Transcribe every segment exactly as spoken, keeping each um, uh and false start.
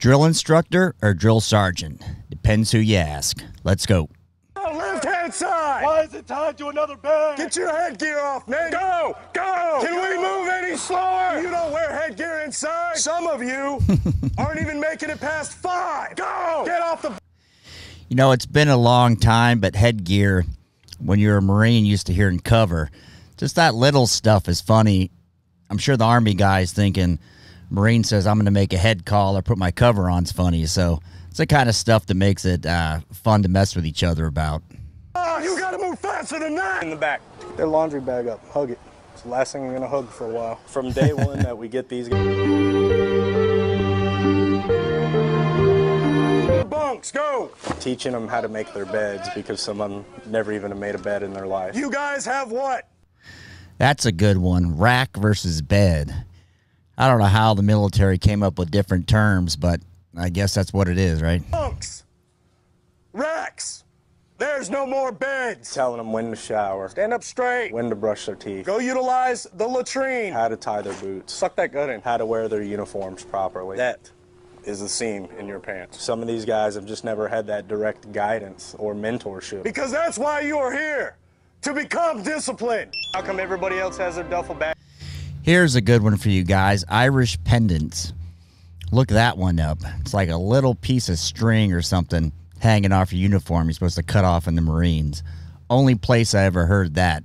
Drill instructor or drill sergeant? Depends who you ask. Let's go. Left-hand side! Why is it tied to another bag? Get your headgear off, man! Go! Go! Can go. We move any slower? You don't wear headgear inside? Some of you aren't even making it past five! Go! Get off the... You know, it's been a long time, but headgear, when you're a Marine, used to hear in cover. Just that little stuff is funny. I'm sure the Army guy's thinking, Marine says, I'm going to make a head call or put my cover on. It's funny, so... It's the kind of stuff that makes it uh, fun to mess with each other about. Oh, you gotta move faster than that! In the back. Get their laundry bag up. Hug it. It's the last thing I'm gonna hug for a while. From day one that we get these guys. Bunks, go! Teaching them how to make their beds because some of them never even have made a bed in their life. You guys have what? That's a good one. Rack versus bed. I don't know how the military came up with different terms, but I guess that's what it is, right? Bunks! Racks! There's no more beds! Telling them when to shower. Stand up straight. When to brush their teeth. Go utilize the latrine. How to tie their boots. Suck that gut in. How to wear their uniforms properly. That is the seam in your pants. Some of these guys have just never had that direct guidance or mentorship. Because that's why you are here! To become disciplined! How come everybody else has their duffel bag? Here's a good one for you guys. Irish pendants. Look that one up. It's like a little piece of string or something hanging off your uniform you're supposed to cut off in the Marines. Only place I ever heard that.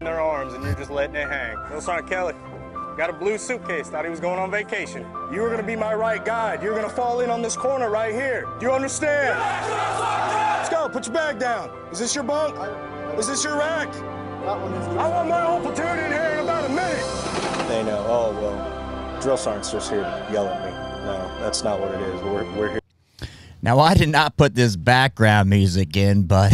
In their arms and you're just letting it hang. No, Sergeant Kelly, got a blue suitcase, thought he was going on vacation. You were going to be my right guide. You were going to fall in on this corner right here. Do you understand? Let's go. Put your bag down. Is this your bunk? Is this your rack? I want my whole platoon in here in about a minute. They know. Oh, well, drill sergeant's just here yelling at me. No, that's not what it is. We're, we're here. Now, I did not put this background music in, but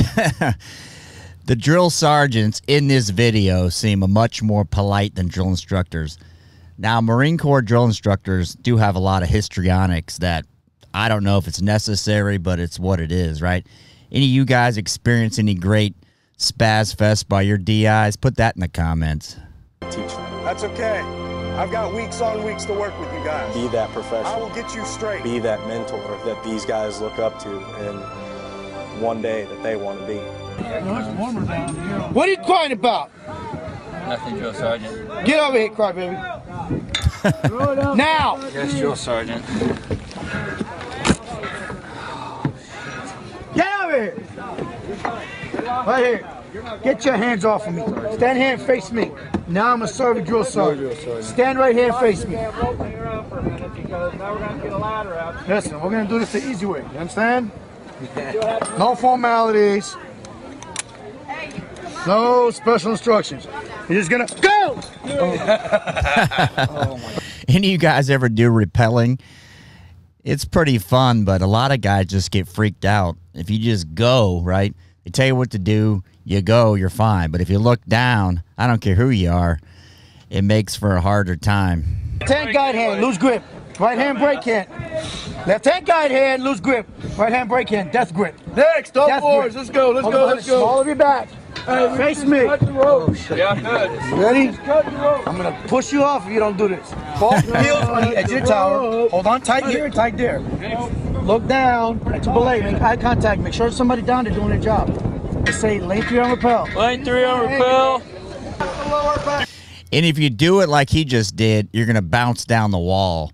the drill sergeants in this video seem much more polite than drill instructors. Now, Marine Corps drill instructors do have a lot of histrionics that I don't know if it's necessary, but it's what it is, right? Any of you guys experience any great spaz fest by your D Is? Put that in the comments. That's okay. I've got weeks on weeks to work with you guys. Be that professional. I will get you straight. Be that mentor that these guys look up to and one day that they want to be. What are you crying about? Nothing, Drill Sergeant. Get over here, crybaby. Now! Yes, Drill Sergeant. Get over here! Right here. Get your hands off of me. Stand here and face me. Now I'm a serving drill sergeant. Stand right here and face me. Listen, we're going to do this the easy way. You understand? No formalities. No special instructions. You're just going to go! Oh. Oh, any of you guys ever do rappelling? It's pretty fun, but a lot of guys just get freaked out. If you just go, right? They tell you what to do. You go, you're fine. But if you look down, I don't care who you are, it makes for a harder time. Left hand guide hand, loose grip. Right hand break hand. Left hand guide hand, loose grip. Right hand break hand, death grip. Next, all fours. Let's go, let's go, let's go. All of you back. Hey, face me. Cut the rope. Yeah, good. Ready? I'm going to push you off if you don't do this. Both heels on the edge of the tower. Hold on tight here and tight there. Look down. It's a belay. Make eye contact. Make sure there's somebody down there doing their job. Say lane three on rappel. Lane three on rappel. And if you do it like he just did, you're going to bounce down the wall.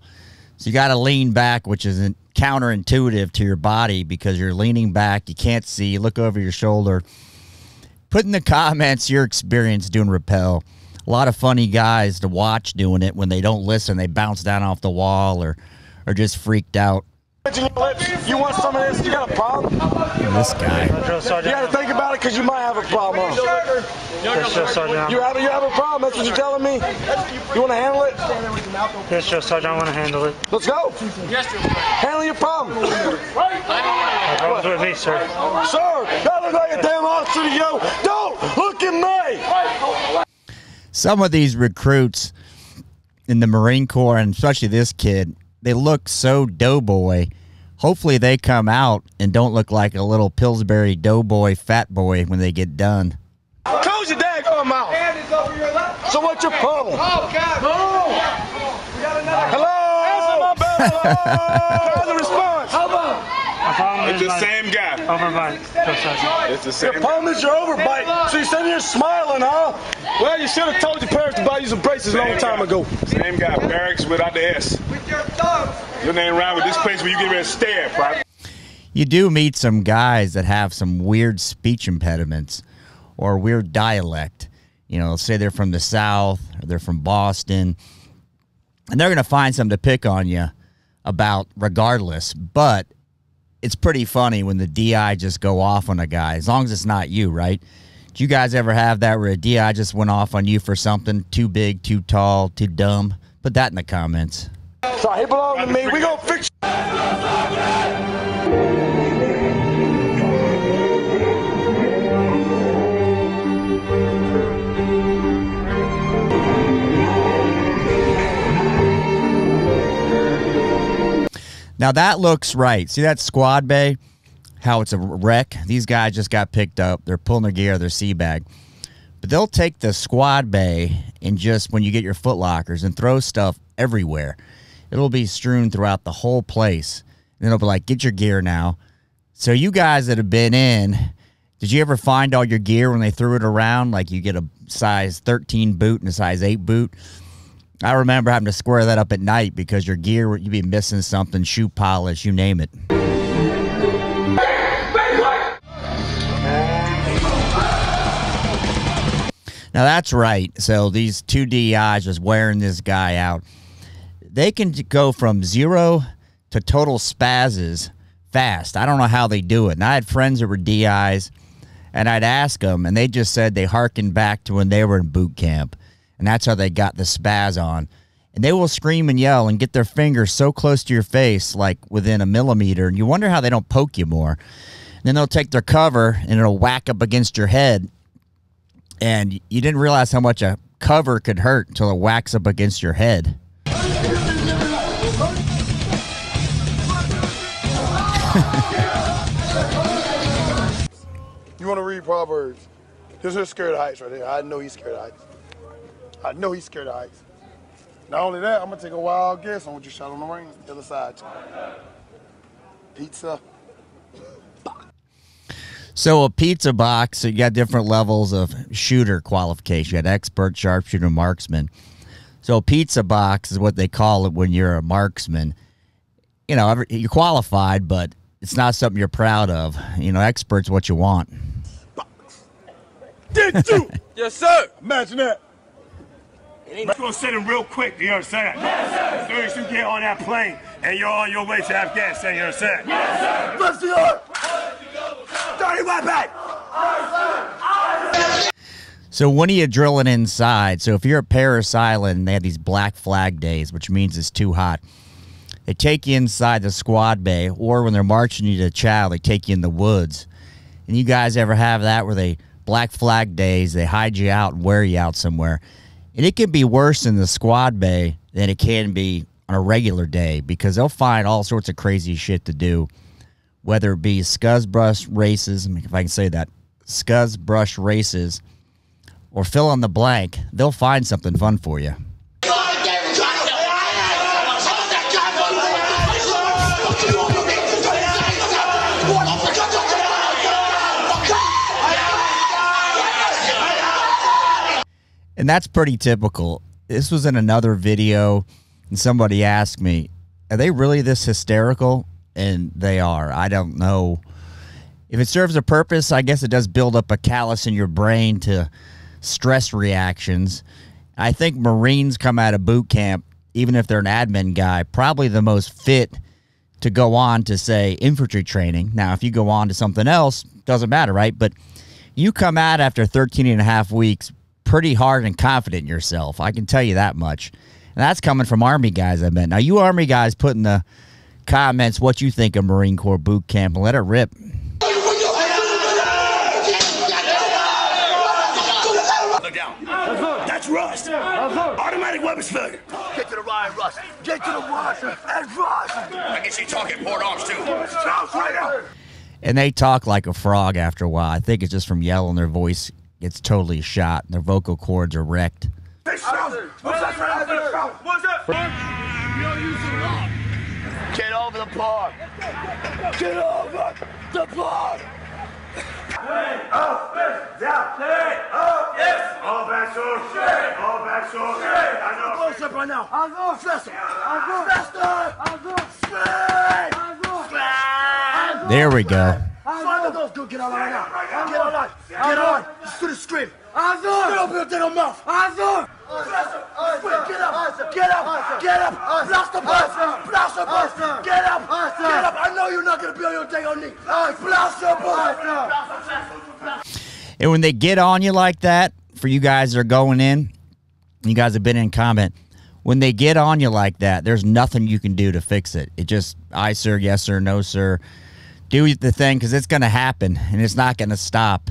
So you got to lean back, which is counterintuitive to your body because you're leaning back. You can't see. You look over your shoulder. Put in the comments your experience doing rappel. A lot of funny guys to watch doing it when they don't listen. They bounce down off the wall or are just freaked out. You want some of this? You got a problem? This guy. You got to think about it because you might have a problem. Huh? You, have, you have a problem. That's what you're telling me? You want to handle it? Yes, Drill Sergeant. I want to handle it. Let's go. Yes, handle your problem. My problem's with me, sir. Sir, that looks like a damn officer to you. Don't look at me. Some of these recruits in the Marine Corps, and especially this kid, they look so doughboy. Hopefully they come out and don't look like a little Pillsbury doughboy fat boy when they get done. Close your daggone mouth. So what's your problem? Oh, God. Oh. We got another. Hello. Answer my bell. How's the response? How about? It's the same guy. Overbite. It's the same. Your problem is your overbite. So you're sitting here smiling, huh? Well, you should have told your parents about using braces a long time ago. Same guy. Barracks without the S. With your thumbs. Your name around with this place where you get ready to stare, right? You do meet some guys that have some weird speech impediments or weird dialect. You know, say they're from the South or they're from Boston, and they're going to find something to pick on you about regardless. But it's pretty funny when the D I just go off on a guy, as long as it's not you, right? Do you guys ever have that where a D I just went off on you for something too big, too tall, too dumb? Put that in the comments. So he belongs to me. We gonna fix you. Now, that looks right. See that squad bay? How it's a wreck? These guys just got picked up. They're pulling their gear out of their sea bag. But they'll take the squad bay and just, when you get your Foot Lockers, and throw stuff everywhere. It'll be strewn throughout the whole place. And it'll be like, get your gear now. So you guys that have been in, did you ever find all your gear when they threw it around? Like you get a size thirteen boot and a size eight boot? I remember having to square that up at night because your gear, you'd be missing something, shoe polish, you name it. Now that's right. So these two D Is just wearing this guy out. They can go from zero to total spazzes fast. I don't know how they do it. And I had friends that were D Is, and I'd ask them, and they just said they hearkened back to when they were in boot camp. And that's how they got the spaz on. And they will scream and yell and get their fingers so close to your face, like within a millimeter. And you wonder how they don't poke you more. And then they'll take their cover, and it'll whack up against your head. And you didn't realize how much a cover could hurt until it whacks up against your head. You want to read Proverbs? This is scared of heights right here. I know he's scared of heights. I know he's scared of heights. Not only that, I'm going to take a wild guess on what you shot on the range. The other side. Pizza. So a pizza box, so you got different levels of shooter qualification. You had expert, sharpshooter, marksman. So a pizza box is what they call it when you're a marksman. You know, every, you're qualified, but it's not something you're proud of. You know, expert's what you want. Box. Did you? Yes, sir. Imagine that. We're going to send him real quick, you understand? Yes, sir! As soon as you get on that plane and you're on your way to Afghanistan, you understand? Yes, sir! Let's do it! thirty right back! So when are you drilling inside? So if you're at Parris Island, they have these black flag days, which means it's too hot. They take you inside the squad bay, or when they're marching you to chow, they take you in the woods. And you guys ever have that where they, black flag days, they hide you out and wear you out somewhere? And it can be worse in the squad bay than it can be on a regular day because they'll find all sorts of crazy shit to do, whether it be scuzz brush races, if I can say that, scuzz brush races, or fill in the blank. They'll find something fun for you. And that's pretty typical. This was in another video, and somebody asked me, are they really this hysterical? And they are. I don't know. If it serves a purpose, I guess it does build up a callus in your brain to stress reactions. I think Marines come out of boot camp, even if they're an admin guy, probably the most fit to go on to, say, infantry training. Now, if you go on to something else, doesn't matter, right? But you come out after thirteen and a half weeks pretty hard and confident in yourself. I can tell you that much. And that's coming from Army guys I met. Now, you Army guys, put in the comments what you think of Marine Corps boot camp and let it rip. Look down. That's Russ. Automatic weapons failure. Get to the ride, Russ. Get to the Russ. That's Russ. I can see talking port arms, too. Right and they talk like a frog after a while. I think it's just from yelling, their voice gets totally shot, and their vocal cords are wrecked. What's that? What's that? park! Get over the park! Play off, down, play off, yes! All back short, all back short, I know. Push up right now. I go faster, I go faster, I go straight, I go straight. There we go. Five of those go get on right now. Get on line, get on. Just do the scream. Azor! Open your damn mouth. Azor! Get up! Get up! Get up! Blast the bus! Blast the bus! Get up! Get up! I know you're not gonna be on your day on knee. Blast the bus! And when they get on you like that, for you guys that are going in, you guys have been in comment. When they get on you like that, there's nothing you can do to fix it. It just, aye sir, yes sir, no sir. Do the thing because it's gonna happen and it's not gonna stop.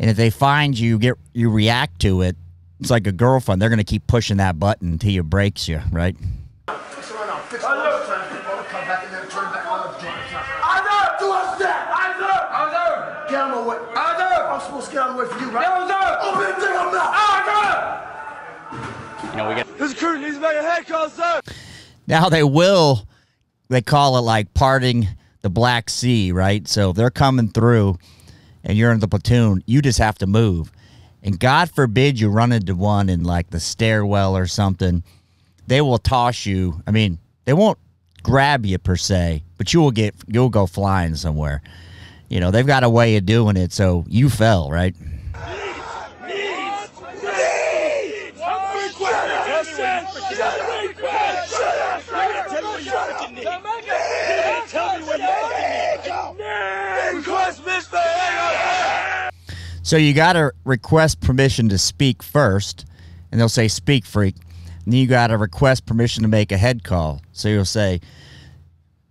And if they find you, get you react to it. It's like a girlfriend. They're going to keep pushing that button until it breaks you, right? Fix it right now. Fix it right now. Come back and then turn back on the joint. I know. Do us that. I know. I know. Get out of my way. I know. I'm supposed to get out of the way for you, right? I know. Open your damn mouth. I know. You know, we got... There's a curtain. He's making a head call, sir. Now they will, they call it like parting the Black Sea, right? So they're coming through. And you're in the platoon, you just have to move. And God forbid you run into one in like the stairwell or something. They will toss you. I mean, they won't grab you per se, but you will get, you'll go flying somewhere. You know, they've got a way of doing it, so you fell, right? So you got to request permission to speak first, and they'll say, speak, freak. And then you got to request permission to make a head call. So you'll say,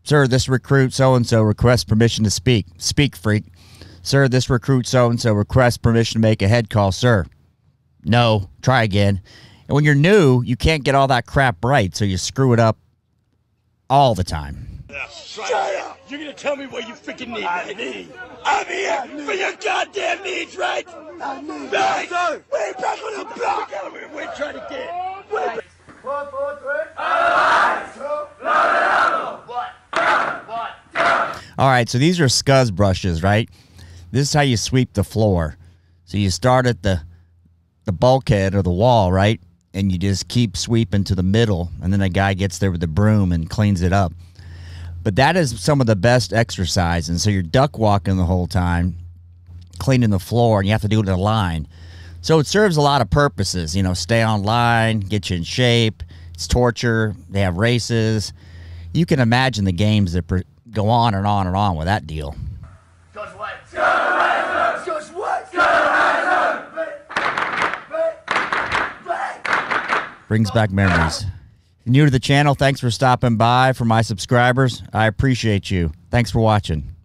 sir, this recruit so-and-so requests permission to speak. Speak, freak. Sir, this recruit so-and-so requests permission to make a head call. Sir, no, try again. And when you're new, you can't get all that crap right, so you screw it up all the time. Yeah, try it out. You're gonna tell me what you freaking need. I need. I'm here need. For your goddamn needs, right? I need. Right. Yes, we're back on the block. We're trying to get. Right. One, four, three. All right. All right. So these are scuzz brushes, right? This is how you sweep the floor. So you start at the the bulkhead or the wall, right? And you just keep sweeping to the middle, and then a guy gets there with the broom and cleans it up. But that is some of the best exercise. And so you're duck walking the whole time, cleaning the floor, and you have to do it in a line. So it serves a lot of purposes. You know, stay on line, get you in shape. It's torture. They have races. You can imagine the games that go on and on and on with that deal. Coach White. Coach White. Coach White. Brings back memories. New to the channel, thanks for stopping by. For my subscribers, I appreciate you. Thanks for watching.